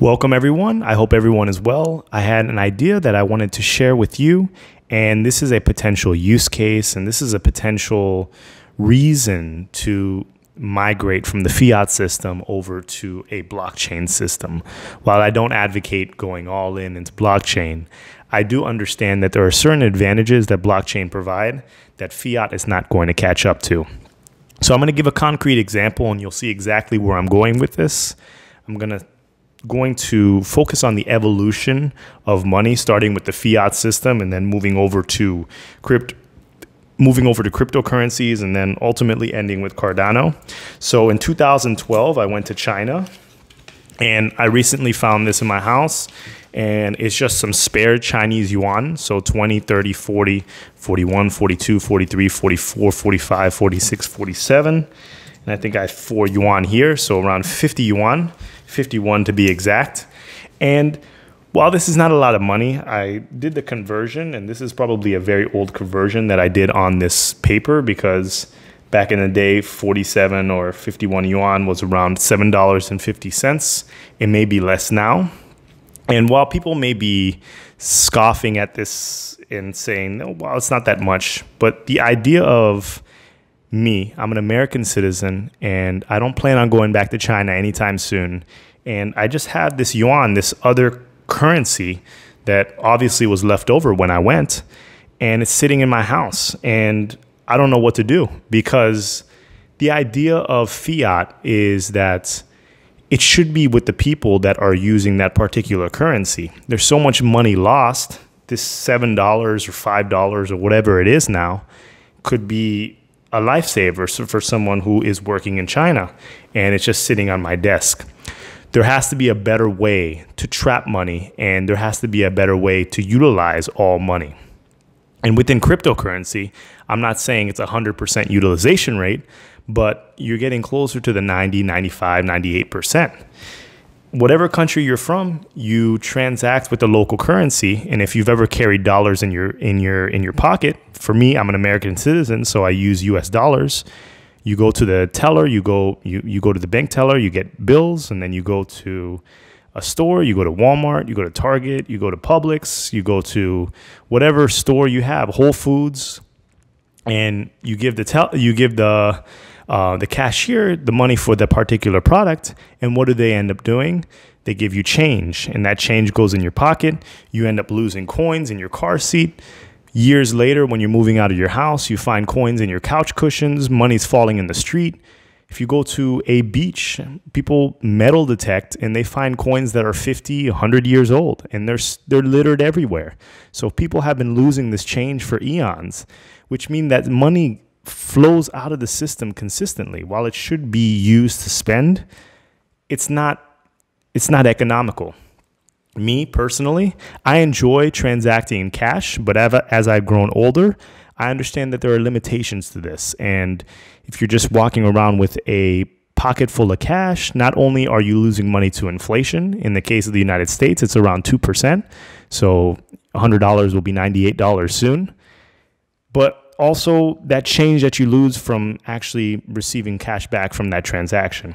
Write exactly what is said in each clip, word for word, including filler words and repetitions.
Welcome everyone. I hope everyone is well. I had an idea that I wanted to share with you, and this is a potential use case, and this is a potential reason to migrate from the fiat system over to a blockchain system. While I don't advocate going all in into blockchain, I do understand that there are certain advantages that blockchain provide that fiat is not going to catch up to. So I'm going to give a concrete example, and you'll see exactly where I'm going with this. I'm going to going to focus on the evolution of money, starting with the fiat system and then moving over to crypto, moving over to cryptocurrencies, and then ultimately ending with Cardano. So in two thousand twelve, I went to China, and I recently found this in my house, and it's just some spare Chinese yuan. So twenty, thirty, forty, forty-one, forty-two, forty-three, forty-four, forty-five, forty-six, forty-seven. And I think I have four yuan here, so around fifty yuan, fifty-one to be exact. And while this is not a lot of money, I did the conversion, and this is probably a very old conversion that I did on this paper, because back in the day, forty-seven or fifty-one yuan was around seven dollars and fifty cents. It may be less now. And while people may be scoffing at this and saying, oh, well, it's not that much, but the idea of me, I'm an American citizen, and I don't plan on going back to China anytime soon. And I just have this yuan, this other currency that obviously was left over when I went, and it's sitting in my house. And I don't know what to do, because the idea of fiat is that it should be with the people that are using that particular currency. There's so much money lost. This seven dollars or five dollars or whatever it is now could be a lifesaver for someone who is working in China, and it's just sitting on my desk. There has to be a better way to trap money, and there has to be a better way to utilize all money. And within cryptocurrency, I'm not saying it's a one hundred percent utilization rate, but you're getting closer to the ninety, ninety-five, ninety-eight percent. Whatever country you're from, you transact with the local currency. And if you've ever carried dollars in your in your in your pocket, for me, I'm an American citizen, so I use U S dollars. You go to the teller, you go you you go to the bank teller, you get bills, and then you go to a store, you go to Walmart, you go to Target, you go to Publix, you go to whatever store you have, Whole Foods, and you give the tel you give the uh, the cashier the money for the particular product. And what do they end up doing? They give you change, and that change goes in your pocket. You end up losing coins in your car seat. Years later, when you're moving out of your house, you find coins in your couch cushions, money's falling in the street. If you go to a beach, people metal detect, and they find coins that are fifty, a hundred years old, and they're, they're littered everywhere. So people have been losing this change for eons, which means that money flows out of the system consistently. While it should be used to spend, it's not, it's not economical. Me personally, I enjoy transacting in cash, but as I've grown older, I understand that there are limitations to this. And if you're just walking around with a pocket full of cash, not only are you losing money to inflation. In the case of the United States, it's around two percent. So one hundred dollars will be ninety-eight dollars soon. But also that change that you lose from actually receiving cash back from that transaction.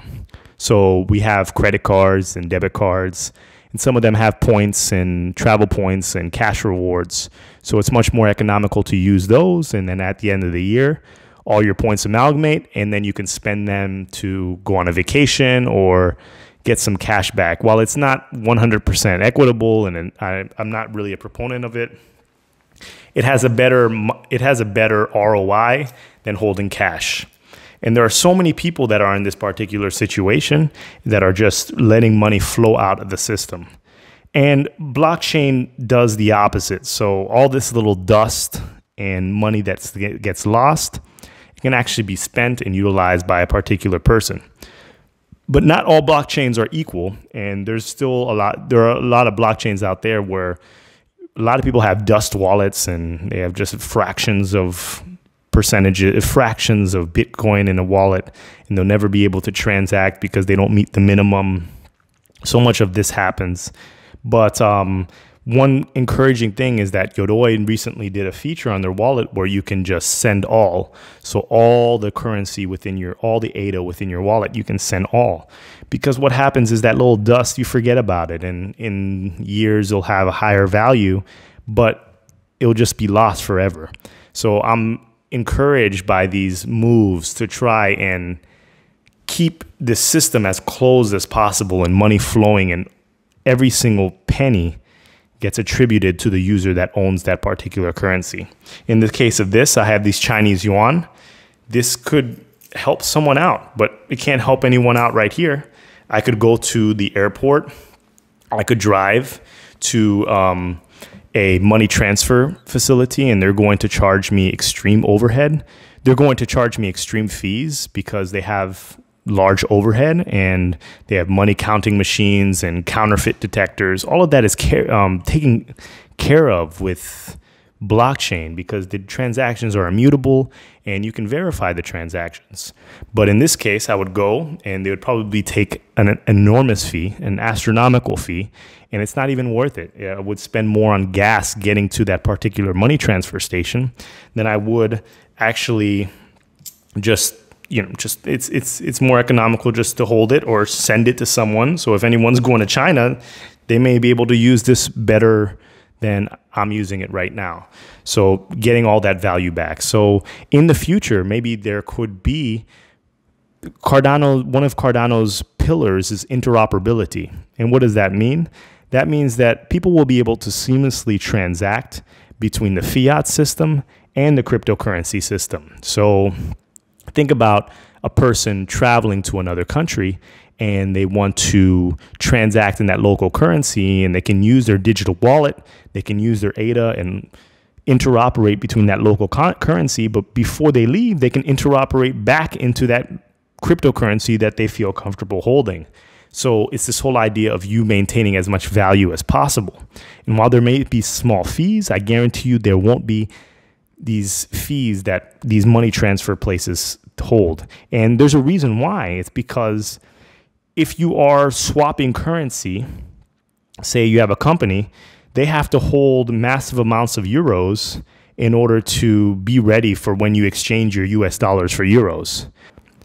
So we have credit cards and debit cards, and some of them have points and travel points and cash rewards. So it's much more economical to use those. And then at the end of the year, all your points amalgamate, and then you can spend them to go on a vacation or get some cash back. While it's not one hundred percent equitable, and I, I'm not really a proponent of it, it has a better, it has a better R O I than holding cash. And there are so many people that are in this particular situation that are just letting money flow out of the system. And blockchain does the opposite. So all this little dust and money that gets lost, it can actually be spent and utilized by a particular person. But not all blockchains are equal. And there's still a lot, there are a lot of blockchains out there where a lot of people have dust wallets, and they have just fractions of percentages, fractions of Bitcoin in a wallet, and they'll never be able to transact because they don't meet the minimum. So much of this happens. But um, one encouraging thing is that Yoroi recently did a feature on their wallet where you can just send all. So all the currency within your, all the A D A within your wallet, you can send all. Because what happens is that little dust, you forget about it. And in years, it'll have a higher value, but it'll just be lost forever. So I'm encouraged by these moves to try and keep the system as closed as possible and money flowing, and every single penny gets attributed to the user that owns that particular currency. In the case of this, I have these Chinese yuan. This could help someone out, but it can't help anyone out right here. I could go to the airport. I could drive to um, a money transfer facility, and they're going to charge me extreme overhead. They're going to charge me extreme fees because they have large overhead, and they have money counting machines and counterfeit detectors. All of that is care, um, taken care of with blockchain because the transactions are immutable and you can verify the transactions. But in this case, I would go and they would probably take an, an enormous fee, an astronomical fee, and it's not even worth it. I would spend more on gas getting to that particular money transfer station than I would actually just you know, just it's it's it's more economical just to hold it or send it to someone. So if anyone's going to China, they may be able to use this better than I'm using it right now. So getting all that value back. So in the future, maybe there could be Cardano. One of Cardano's pillars is interoperability. And what does that mean? That means that people will be able to seamlessly transact between the fiat system and the cryptocurrency system. So think about a person traveling to another country and they want to transact in that local currency, and they can use their digital wallet, they can use their A D A and interoperate between that local currency. But before they leave, they can interoperate back into that cryptocurrency that they feel comfortable holding. So it's this whole idea of you maintaining as much value as possible. And while there may be small fees, I guarantee you there won't be these fees that these money transfer places hold. And there's a reason why. It's because if you are swapping currency, say you have a company, they have to hold massive amounts of euros in order to be ready for when you exchange your U S dollars for euros.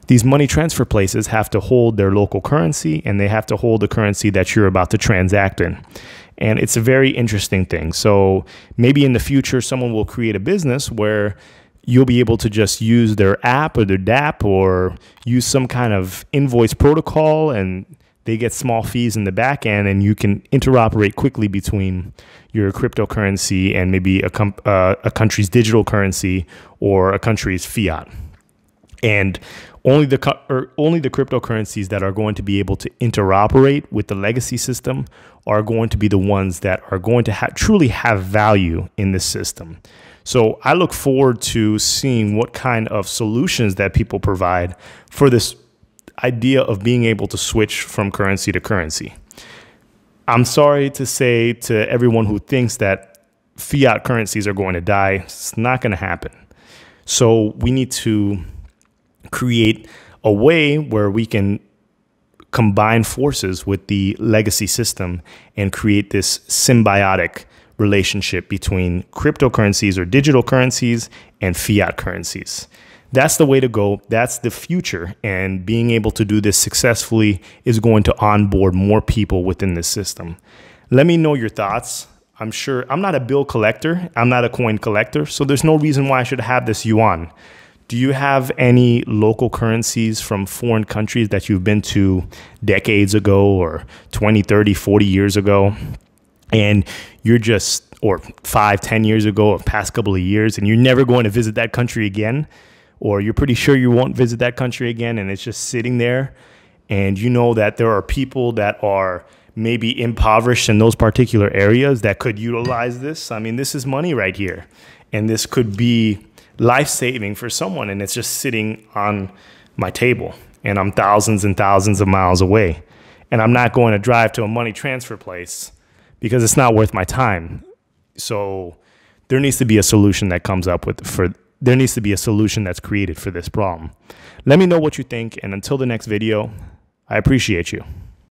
These money transfer places have to hold their local currency, and they have to hold the currency that you're about to transact in. And it's a very interesting thing. So maybe in the future, someone will create a business where you'll be able to just use their app or their dApp or use some kind of invoice protocol, and they get small fees in the back end, and you can interoperate quickly between your cryptocurrency and maybe a, com uh, a country's digital currency or a country's fiat. And only the, or only the cryptocurrencies that are going to be able to interoperate with the legacy system are going to be the ones that are going to ha truly have value in this system. So I look forward to seeing what kind of solutions that people provide for this idea of being able to switch from currency to currency. I'm sorry to say to everyone who thinks that fiat currencies are going to die, it's not going to happen. So we need to create a way where we can combine forces with the legacy system and create this symbiotic relationship between cryptocurrencies or digital currencies and fiat currencies. That's the way to go. That's the future. And being able to do this successfully is going to onboard more people within this system. Let me know your thoughts. I'm sure I'm not a bill collector. I'm not a coin collector. So there's no reason why I should have this yuan. Do you have any local currencies from foreign countries that you've been to decades ago or twenty, thirty, forty years ago? And you're just, or five, ten years ago or past couple of years, and you're never going to visit that country again, or you're pretty sure you won't visit that country again, and it's just sitting there. And you know that there are people that are maybe impoverished in those particular areas that could utilize this. I mean, this is money right here. And this could be life-saving for someone, and it's just sitting on my table, and I'm thousands and thousands of miles away, and I'm not going to drive to a money transfer place because it's not worth my time. So there needs to be a solution that comes up with for there needs to be a solution that's created for this problem. Let me know what you think, and until the next video, I appreciate you.